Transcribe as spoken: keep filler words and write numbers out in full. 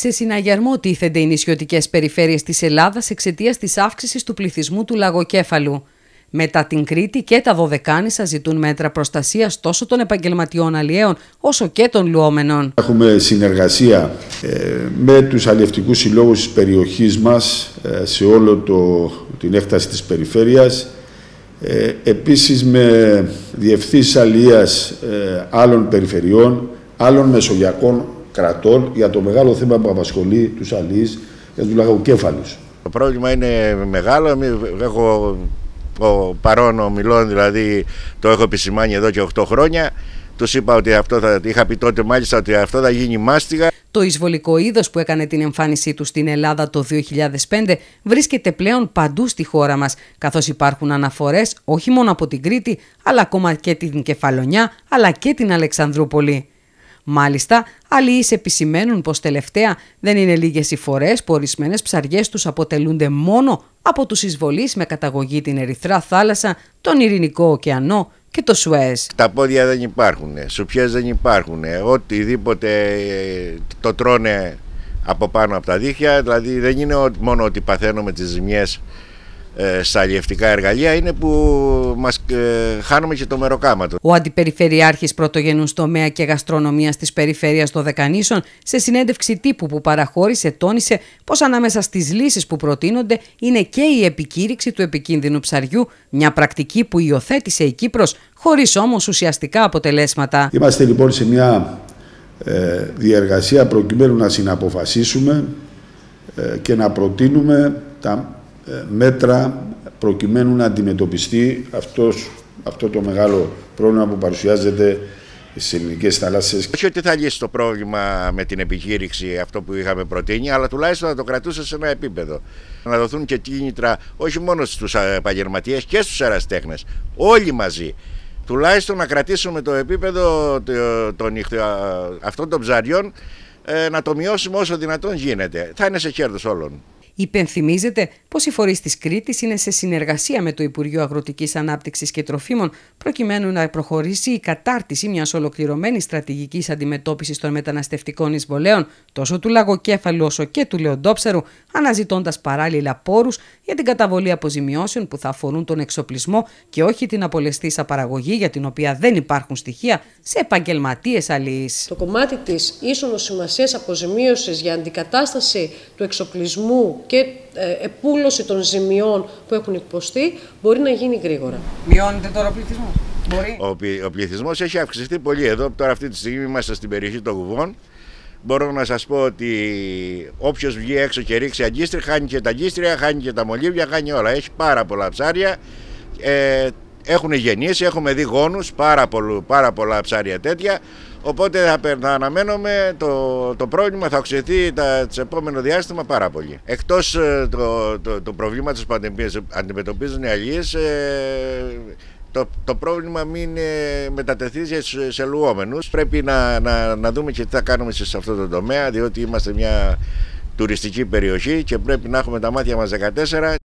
Σε συναγερμό τίθενται οι νησιωτικές περιφέρειες της Ελλάδας εξαιτίας της αύξησης του πληθυσμού του λαγοκέφαλου. Μετά την Κρήτη και τα Δωδεκάνησα ζητούν μέτρα προστασίας τόσο των επαγγελματιών αλλιέων όσο και των λουόμενων. Έχουμε συνεργασία με τους αλλιευτικούς συλλόγους της περιοχής μας σε όλο το, την έκταση της περιφέρειας. Επίσης με διευθύνσεις αλλιείας άλλων περιφερειών, άλλων μεσογειακών κρατών για το μεγάλο θέμα που απασχολεί τους αλλιείς, για τους λαγοκέφαλους. Το πρόβλημα είναι μεγάλο. Έχω ο παρόν ομιλών, δηλαδή το έχω επισημάνει εδώ και οκτώ χρόνια. Τους είπα ότι αυτό θα, είχα πει τότε μάλιστα ότι αυτό θα γίνει μάστιγα. Το εισβολικό είδος που έκανε την εμφάνισή του στην Ελλάδα το δύο χιλιάδες πέντε βρίσκεται πλέον παντού στη χώρα μας, καθώς υπάρχουν αναφορές όχι μόνο από την Κρήτη, αλλά ακόμα και την Κεφαλονιά, αλλά και την Αλεξανδρούπολη. Μάλιστα, αλλοίς επισημαίνουν πως τελευταία δεν είναι λίγες οι φορές που ορισμένες ψαριές τους αποτελούνται μόνο από τους εισβολείς με καταγωγή την Ερυθρά Θάλασσα, τον Ειρηνικό Ωκεανό και το Σουέζ. Τα πόδια δεν υπάρχουν, σουπιές δεν υπάρχουν, οτιδήποτε το τρώνε από πάνω από τα δίχτυα, δηλαδή δεν είναι μόνο ότι παθαίνουμε τις ζημιές στα αλλιευτικά εργαλεία, είναι που μας ε, χάνουμε και το μεροκάματο. Ο Αντιπεριφερειάρχης Πρωτογενούς Τομέα και Γαστρονομίας της Περιφέρειας Δωδεκανήσων, σε συνέντευξη τύπου που παραχώρησε, τόνισε πως ανάμεσα στις λύσεις που προτείνονται είναι και η επικήρυξη του επικίνδυνου ψαριού, μια πρακτική που υιοθέτησε η Κύπρος, χωρίς όμως ουσιαστικά αποτελέσματα. Είμαστε λοιπόν σε μια ε, διεργασία προκειμένου να συναποφασίσουμε ε, και να προτείνουμε τα μέτρα προκειμένου να αντιμετωπιστεί αυτός, αυτό το μεγάλο πρόβλημα που παρουσιάζεται στις ελληνικές θάλασσες. Όχι ότι θα λύσει το πρόβλημα με την επιχείρηση αυτό που είχαμε προτείνει, αλλά τουλάχιστον να το κρατούσε σε ένα επίπεδο. Να δοθούν και κίνητρα όχι μόνο στους επαγγελματίες και στους εραστέχνες, όλοι μαζί. Τουλάχιστον να κρατήσουμε το επίπεδο των αυτών των ψαριών, να το μειώσουμε όσο δυνατόν γίνεται. Θα είναι σε κέρδος όλων. Υπενθυμίζεται πως οι φορείς της Κρήτης είναι σε συνεργασία με το Υπουργείο Αγροτικής Ανάπτυξης και Τροφίμων προκειμένου να προχωρήσει η κατάρτιση μιας ολοκληρωμένης στρατηγικής αντιμετώπισης των μεταναστευτικών εισβολέων τόσο του λαγοκέφαλου όσο και του λεοντόψαρου, αναζητώντας παράλληλα πόρους για την καταβολή αποζημιώσεων που θα αφορούν τον εξοπλισμό και όχι την απολεσθήσα παραγωγή, για την οποία δεν υπάρχουν στοιχεία, σε επαγγελματίες αλληλείς. Το κομμάτι της ίσονος σημασίας αποζημίωσης για αντικατάσταση του εξοπλισμού και επούλωση των ζημιών που έχουν υποστεί μπορεί να γίνει γρήγορα. Μειώνεται τώρα ο πληθυσμός? Μπορεί. Ο πληθυσμός έχει αυξηθεί πολύ εδώ. Τώρα αυτή τη στιγμή είμαστε στην περιοχή των Γουβών. Μπορώ να σας πω ότι όποιος βγει έξω και ρίξει αγκίστρια, χάνει και τα αγκίστρια, χάνει και τα μολύβια, χάνει όλα. Έχει πάρα πολλά ψάρια. Ε, έχουν γεννήσει, έχουμε δει γόνους, πάρα, πολλού, πάρα πολλά ψάρια τέτοια. Οπότε θα αναμένουμε το, το πρόβλημα θα αυξηθεί το επόμενο διάστημα πάρα πολύ. Εκτός ε, το, το, το προβλήματος που αντιμετωπίζουν οι αλλιείς, ε, το, το πρόβλημα μην ε, μετατεθεί σε, σε λουόμενους. Πρέπει να, να, να δούμε και τι θα κάνουμε σε αυτό το τομέα, διότι είμαστε μια τουριστική περιοχή και πρέπει να έχουμε τα μάτια μας δεκατέσσερα.